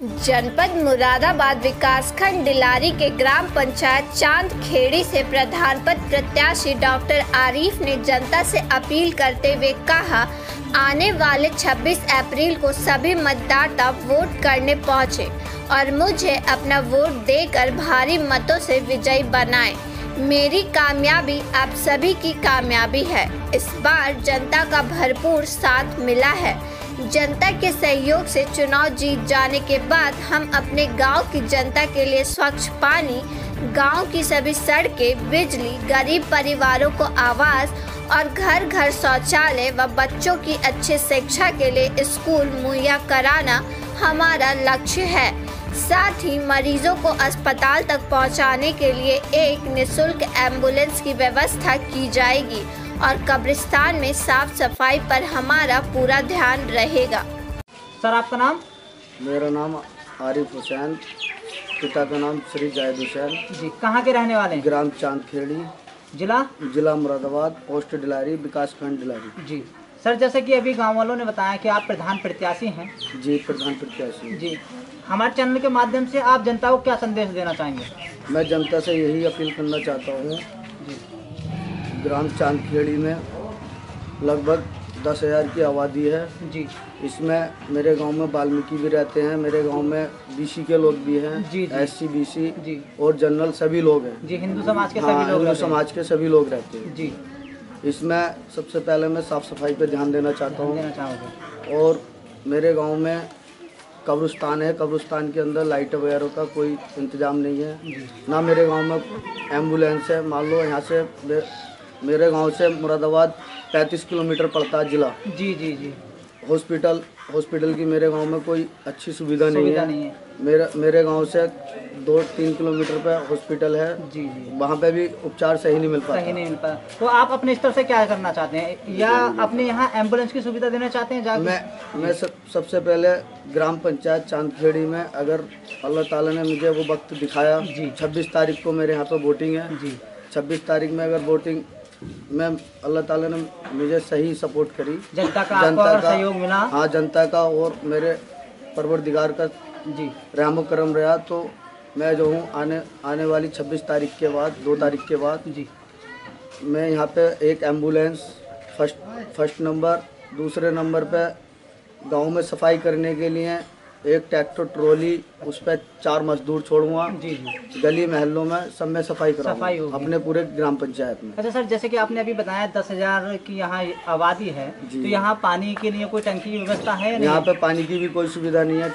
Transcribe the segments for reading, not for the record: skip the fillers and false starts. जनपद मुरादाबाद विकासखंड दिलारी के ग्राम पंचायत चांद खेड़ी से प्रधान पद प्रत्याशी डॉक्टर आरिफ ने जनता से अपील करते हुए कहा, आने वाले 26 अप्रैल को सभी मतदाता वोट करने पहुंचे और मुझे अपना वोट देकर भारी मतों से विजयी बनाएं। मेरी कामयाबी आप सभी की कामयाबी है। इस बार जनता का भरपूर साथ मिला है। जनता के सहयोग से चुनाव जीत जाने के बाद हम अपने गांव की जनता के लिए स्वच्छ पानी, गांव की सभी सड़कें, बिजली, गरीब परिवारों को आवास और घर घर शौचालय व बच्चों की अच्छी शिक्षा के लिए स्कूल मुहैया कराना हमारा लक्ष्य है। साथ ही मरीजों को अस्पताल तक पहुंचाने के लिए एक निःशुल्क एम्बुलेंस की व्यवस्था की जाएगी और कब्रिस्तान में साफ सफाई पर हमारा पूरा ध्यान रहेगा। सर, आपका नाम? मेरा नाम आरिफ हुसैन, पिता का नाम श्री जयदुशान जी। कहाँ के रहने वाले हैं? ग्राम चांद खेड़ी, जिला मुरादाबाद, पोस्ट दिलारी, विकासखंड दिलारी जी। सर, जैसे कि अभी गाँव वालों ने बताया कि आप प्रधान प्रत्याशी हैं। जी, प्रधान प्रत्याशी जी। हमारे चैनल के माध्यम से आप जनता को क्या संदेश देना चाहेंगे? मैं जनता से यही अपील करना चाहता हूँ, ग्राम चांद खेड़ी में लगभग 10,000 की आबादी है जी। इसमें मेरे गांव में वाल्मीकि भी रहते हैं, मेरे गांव में बीसी के लोग भी हैं, SC BC जी और जनरल सभी लोग हैं जी। हिंदू समाज के सभी लोग रहते हैं जी। इसमें सबसे पहले मैं साफ सफाई पे ध्यान देना चाहता हूँ और मेरे गांव में कब्रिस्तान है, कब्रिस्तान के अंदर लाइट वगैरह का कोई इंतजाम नहीं है, ना मेरे गाँव में एम्बुलेंस है। मान लो यहाँ से मेरे गांव से मुरादाबाद 35 किलोमीटर पड़ता है जिला जी जी जी। हॉस्पिटल की मेरे गांव में कोई अच्छी सुविधा नहीं है। मेरे गांव से 2-3 किलोमीटर पे हॉस्पिटल है जी जी। वहाँ पे भी उपचार सही नहीं मिल पाता। तो आप अपने स्तर से क्या करना चाहते हैं या अपने यहाँ एम्बुलेंस की सुविधा देना चाहते हैं? मैं सबसे पहले ग्राम पंचायत चांद खेड़ी में, अगर अल्लाह ताला ने मुझे वो वक्त दिखाया, 26 तारीख को मेरे यहाँ पे वोटिंग है जी। 26 तारीख में अगर वोटिंग मैं अल्लाह ताला ने मुझे सही सपोर्ट करी, जनता का सहयोग मिला, हाँ जनता का और मेरे परवरदिगार का जी रहम करम रहा, तो मैं जो हूँ आने वाली 26 तारीख के बाद 2 तारीख के बाद जी मैं यहाँ पे एक एम्बुलेंस फर्स्ट नंबर, दूसरे नंबर पे गांव में सफाई करने के लिए एक ट्रैक्टर ट्रॉली, उस पर 4 मजदूर छोड़ूंगा जी। गली मोहल्लों में सब में सफाई अपने पूरे ग्राम पंचायत में। अच्छा सर, जैसे कि आपने अभी बताया 10,000 की यहाँ आबादी है, तो यहाँ पानी के लिए कोई टंकी की व्यवस्था है? यहाँ पे पानी की भी कोई सुविधा नहीं है,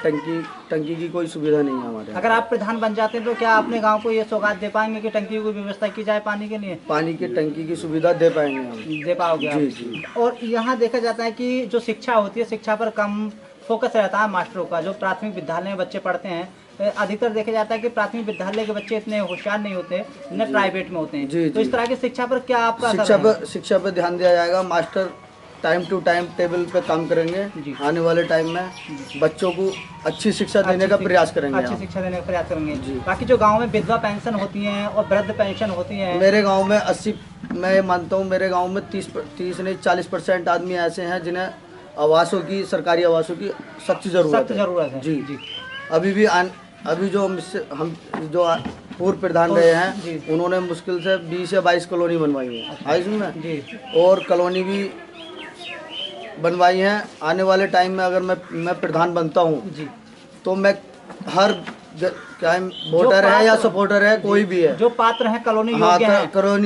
टंकी की कोई सुविधा नहीं है हमारे। अगर आप प्रधान बन जाते हैं तो क्या अपने गाँव को ये सौगात दे पाएंगे की टंकी की व्यवस्था की जाए पानी के लिए? पानी की टंकी की सुविधा दे पाएंगे, दे पाओगे। और यहाँ देखा जाता है की जो शिक्षा होती है, शिक्षा पर कम फोकस रहता है मास्टरों का। जो प्राथमिक विद्यालय में बच्चे पढ़ते हैं, अधिकतर देखा जाता है कि प्राथमिक विद्यालय के बच्चे इतने होशियार नहीं होते, न प्राइवेट में होते हैं जी। तो इस तरह की शिक्षा पर क्या आपका शिक्षा पर ध्यान दिया जाएगा? Master time to time table पर काम करेंगे, आने वाले टाइम में बच्चों को अच्छी शिक्षा देने का प्रयास करेंगे जी। बाकी जो गाँव में विधवा पेंशन होती है और वृद्ध पेंशन होती है, मेरे गाँव में 80, मैं मानता हूँ मेरे गाँव में 30 नहीं 40% आदमी ऐसे हैं जिन्हें आवासों की, सरकारी आवासों की सख्त जरूरत है जी जी। अभी जो हम जो पूर्व प्रधान रहे हैं, उन्होंने मुश्किल से 20 या 22 कॉलोनी बनवाई है आयुष में, और कॉलोनी भी बनवाई हैं। आने वाले टाइम में अगर मैं प्रधान बनता हूँ तो मैं हर वोटर है या सपोर्टर है, कोई भी है जो पात्र है, कॉलोनी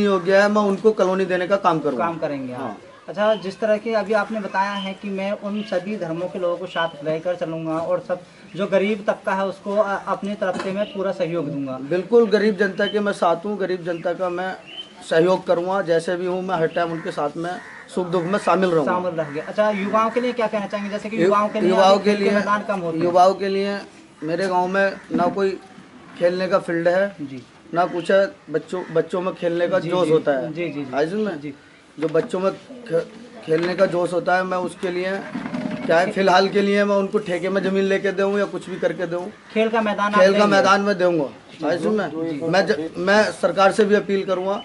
योग्य है, मैं उनको कॉलोनी देने का काम करेंगे। हाँ, अच्छा, जिस तरह की अभी आपने बताया है कि मैं उन सभी धर्मों के लोगों को साथ लेकर चलूँगा और सब जो गरीब तबका है उसको अपनी तरफ से मैं पूरा सहयोग दूंगा। बिल्कुल, गरीब जनता के मैं साथ हूँ, गरीब जनता का मैं सहयोग करूँगा। जैसे भी हूँ मैं हर टाइम उनके साथ में सुख दुख में शामिल रहूँगा। अच्छा, युवाओं के लिए क्या कहना चाहेंगे? जैसे कि युवाओं के लिए मेरे गाँव में ना कोई खेलने का फील्ड है जी, ना कुछ है। बच्चों में खेलने का जोश होता है जी जी। जो बच्चों में खेलने का जोश होता है, मैं उसके लिए क्या है, फिलहाल के लिए मैं उनको ठेके में ज़मीन लेके दूँ या कुछ भी करके दूँ, खेल का मैदान में दूँगा। मैं सरकार से भी अपील करूँगा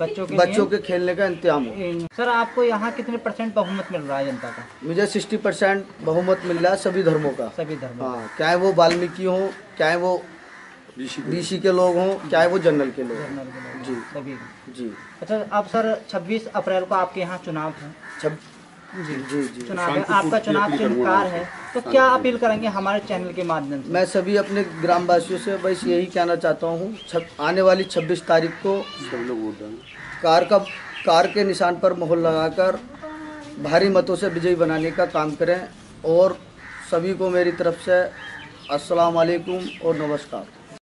बच्चों के खेलने का इंतजाम हो। सर आपको यहाँ कितने % बहुमत मिल रहा है जनता का? मुझे 60% बहुमत मिल रहा है सभी धर्मों का, सभी धर्म। हाँ, चाहे वो वाल्मीकि हो, चाहे वो बीसी के लोग हों, चाहे वो जनरल के लोग हों। जी सभी जी। अच्छा अब सर 26 अप्रैल को आपके यहाँ चुनाव है। जी जी जी चुनाव है, आपका चुनाव चिन्हकार है, तो क्या अपील करेंगे हमारे चैनल के माध्यम से? मैं सभी अपने ग्रामवासियों से बस यही कहना चाहता हूँ, आने वाली 26 तारीख को सब लोग वोट दें, कार के निशान पर मोहर लगाकर भारी मतों से विजयी बनाने का काम करें। और सभी को मेरी तरफ से अस्सलाम वालेकुम और नमस्कार।